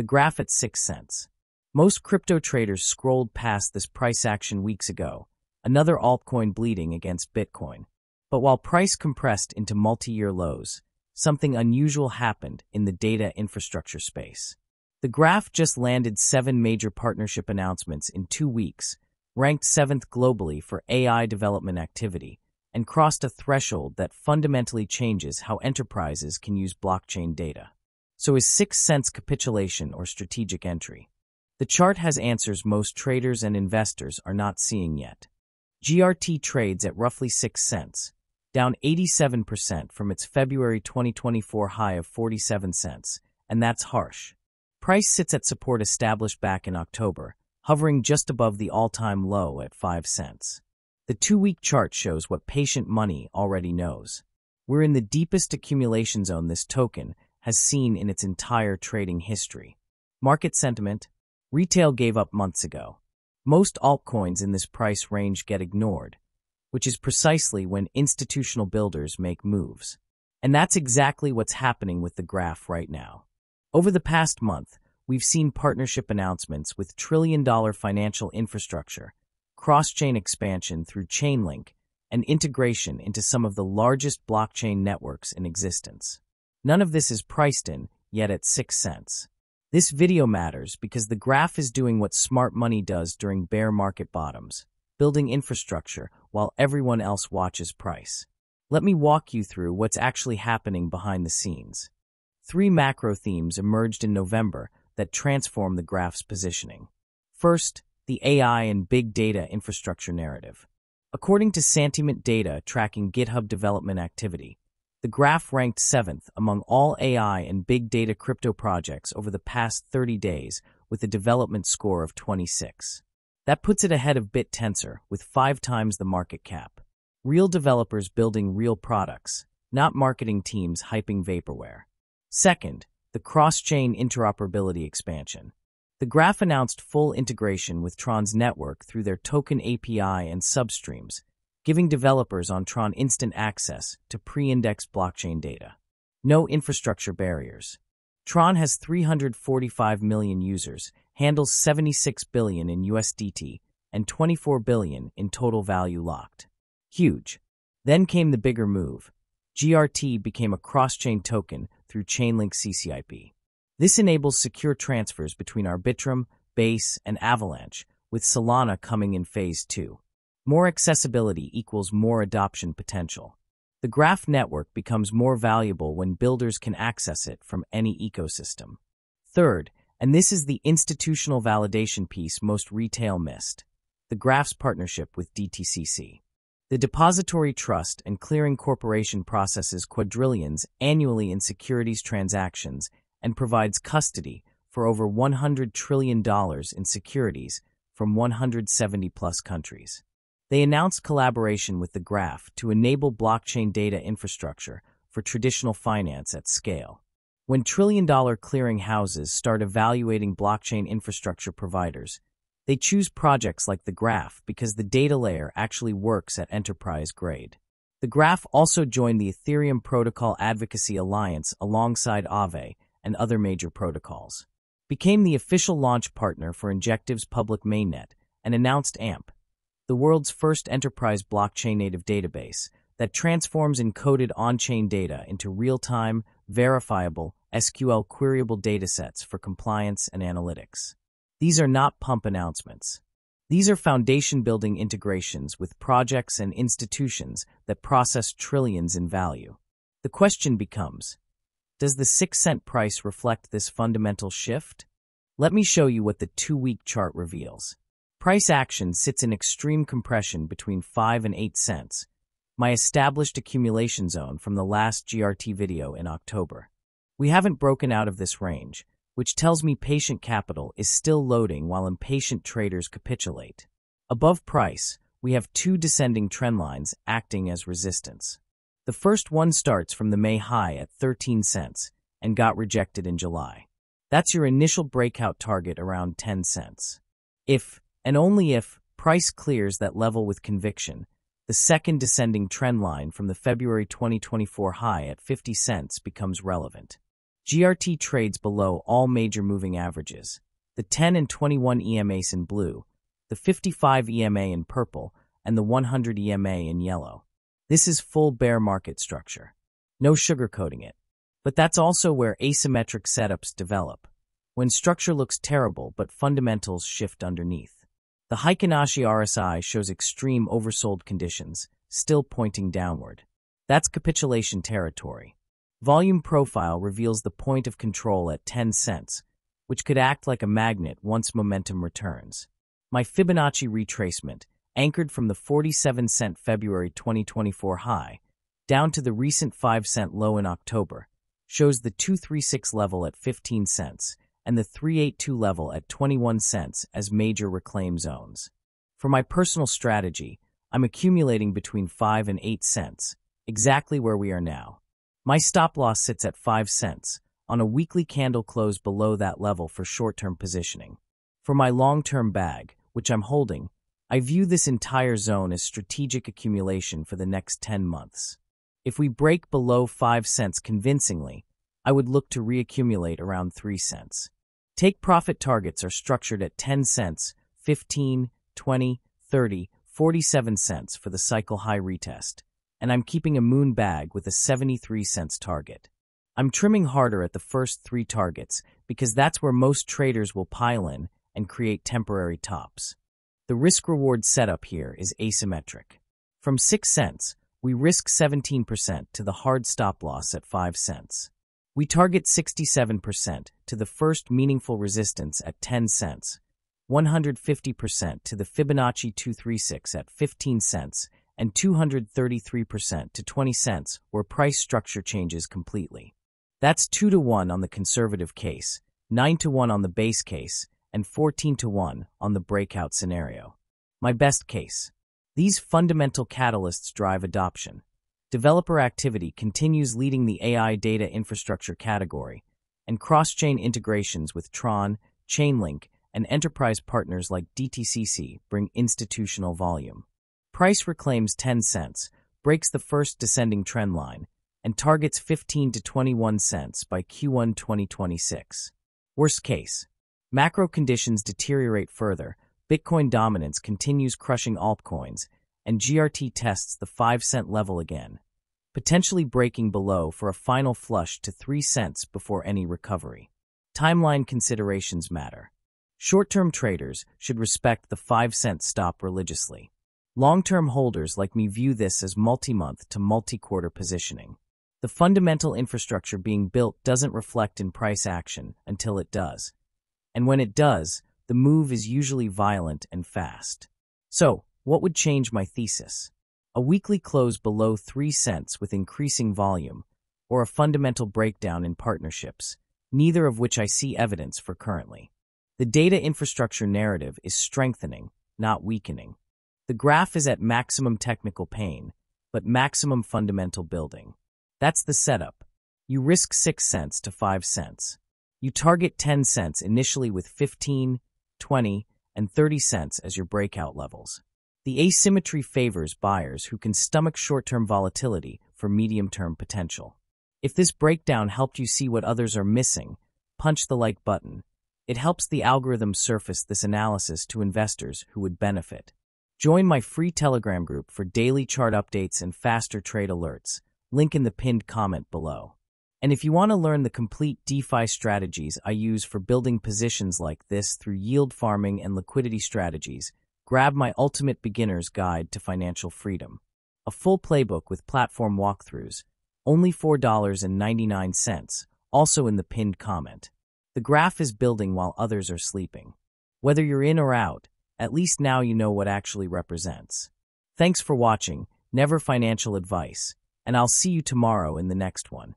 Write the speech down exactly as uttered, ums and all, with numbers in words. The Graph at six cents. Most crypto traders scrolled past this price action weeks ago, another altcoin bleeding against Bitcoin. But while price compressed into multi-year lows, something unusual happened in the data infrastructure space. The Graph just landed seven major partnership announcements in two weeks, ranked seventh globally for A I development activity, and crossed a threshold that fundamentally changes how enterprises can use blockchain data. So is six cents capitulation or strategic entry? The chart has answers most traders and investors are not seeing yet. G R T trades at roughly six cents, down eighty-seven percent from its February twenty twenty-four high of forty-seven cents, and that's harsh. Price sits at support established back in October, hovering just above the all-time low at five cents. The two-week chart shows what patient money already knows. We're in the deepest accumulation zone this token has seen in its entire trading history. Market sentiment. Retail gave up months ago. Most altcoins in this price range get ignored, which is precisely when institutional builders make moves. And that's exactly what's happening with the Graph right now. Over the past month, we've seen partnership announcements with trillion-dollar financial infrastructure, cross-chain expansion through Chainlink, and integration into some of the largest blockchain networks in existence. None of this is priced in, yet at six cents. This video matters because the Graph is doing what smart money does during bear market bottoms, building infrastructure while everyone else watches price. Let me walk you through what's actually happening behind the scenes. Three macro themes emerged in November that transform the Graph's positioning. First, the A I and big data infrastructure narrative. According to Santiment data tracking GitHub development activity, the Graph ranked seventh among all A I and big data crypto projects over the past thirty days with a development score of twenty-six. That puts it ahead of BitTensor with five times the market cap. Real developers building real products, not marketing teams hyping vaporware. Second, the cross-chain interoperability expansion. The Graph announced full integration with Tron's network through their token A P I and substreams, giving developers on Tron instant access to pre-indexed blockchain data. No infrastructure barriers. Tron has three hundred forty-five million users, handles seventy-six billion in U S D T, and twenty-four billion in total value locked. Huge. Then came the bigger move. G R T became a cross-chain token through Chainlink C C I P. This enables secure transfers between Arbitrum, Base, and Avalanche, with Solana coming in Phase two. More accessibility equals more adoption potential. The Graph network becomes more valuable when builders can access it from any ecosystem. Third, and this is the institutional validation piece most retail missed, the Graph's partnership with D T C C. The Depository Trust and Clearing Corporation processes quadrillions annually in securities transactions and provides custody for over one hundred trillion dollars in securities from one hundred seventy plus countries. They announced collaboration with the Graph to enable blockchain data infrastructure for traditional finance at scale. When trillion-dollar clearing houses start evaluating blockchain infrastructure providers, they choose projects like the Graph because the data layer actually works at enterprise grade. The Graph also joined the Ethereum Protocol Advocacy Alliance alongside Aave and other major protocols, became the official launch partner for Injective's public mainnet, and announced A M P, the world's first enterprise blockchain-native database that transforms encoded on-chain data into real-time, verifiable, S Q L-queryable datasets for compliance and analytics. These are not pump announcements. These are foundation-building integrations with projects and institutions that process trillions in value. The question becomes, does the six cent price reflect this fundamental shift? Let me show you what the two-week chart reveals. Price action sits in extreme compression between five and eight cents, my established accumulation zone from the last G R T video in October. We haven't broken out of this range, which tells me patient capital is still loading while impatient traders capitulate. Above price, we have two descending trendlines acting as resistance. The first one starts from the May high at thirteen cents and got rejected in July. That's your initial breakout target around ten cents. If, and only if, price clears that level with conviction, the second descending trend line from the February twenty twenty-four high at fifty cents becomes relevant. G R T trades below all major moving averages, the ten and twenty-one E M As in blue, the fifty-five E M A in purple, and the one hundred E M A in yellow. This is full bear market structure. No sugarcoating it. But that's also where asymmetric setups develop, when structure looks terrible but fundamentals shift underneath. The Heikin Ashi R S I shows extreme oversold conditions, still pointing downward. That's capitulation territory. Volume profile reveals the point of control at ten cents, which could act like a magnet once momentum returns. My Fibonacci retracement, anchored from the forty-seven cent February twenty twenty-four high, down to the recent five cent low in October, shows the two thirty-six level at fifteen cents and the three eighty-two level at twenty-one cents as major reclaim zones. For my personal strategy, I'm accumulating between five and eight cents, exactly where we are now. My stop loss sits at five cents, on a weekly candle close below that level for short-term positioning. For my long-term bag, which I'm holding, I view this entire zone as strategic accumulation for the next ten months. If we break below five cents convincingly, I would look to reaccumulate around three cents. Take profit targets are structured at ten cents, fifteen, twenty, thirty, forty-seven cents for the cycle high retest, and I'm keeping a moon bag with a seventy-three cents target. I'm trimming harder at the first three targets because that's where most traders will pile in and create temporary tops. The risk-reward setup here is asymmetric. From six cents, we risk seventeen percent to the hard stop loss at five cents. We target sixty-seven percent to the first meaningful resistance at ten cents, one hundred fifty percent to the Fibonacci two thirty-six at fifteen cents, and two hundred thirty-three percent to twenty cents where price structure changes completely. That's two to one on the conservative case, nine to one on the base case, and fourteen to one on the breakout scenario. My best case. These fundamental catalysts drive adoption. Developer activity continues leading the A I data infrastructure category, and cross-chain integrations with Tron, Chainlink, and enterprise partners like D T C C bring institutional volume. Price reclaims ten cents, breaks the first descending trend line, and targets fifteen to twenty-one cents by Q one twenty twenty-six. Worst case. Macro conditions deteriorate further, Bitcoin dominance continues crushing altcoins, and G R T tests the five cent level again, potentially breaking below for a final flush to three cents before any recovery. Timeline considerations matter. Short-term traders should respect the five cent stop religiously. Long-term holders like me view this as multi-month to multi-quarter positioning. The fundamental infrastructure being built doesn't reflect in price action until it does. And when it does, the move is usually violent and fast. So, what would change my thesis? A weekly close below three cents with increasing volume, or a fundamental breakdown in partnerships, neither of which I see evidence for currently. The data infrastructure narrative is strengthening, not weakening. The graph is at maximum technical pain, but maximum fundamental building. That's the setup. You risk six cents to five cents. You target ten cents initially with fifteen, twenty, and thirty cents as your breakout levels. The asymmetry favors buyers who can stomach short-term volatility for medium-term potential. If this breakdown helped you see what others are missing, punch the like button. It helps the algorithm surface this analysis to investors who would benefit. Join my free Telegram group for daily chart updates and faster trade alerts. Link in the pinned comment below. And if you want to learn the complete DeFi strategies I use for building positions like this through yield farming and liquidity strategies, grab my Ultimate Beginner's Guide to Financial Freedom. A full playbook with platform walkthroughs, only four dollars and ninety-nine cents, also in the pinned comment. The graph is building while others are sleeping. Whether you're in or out, at least now you know what actually represents. Thanks for watching, never financial advice, and I'll see you tomorrow in the next one.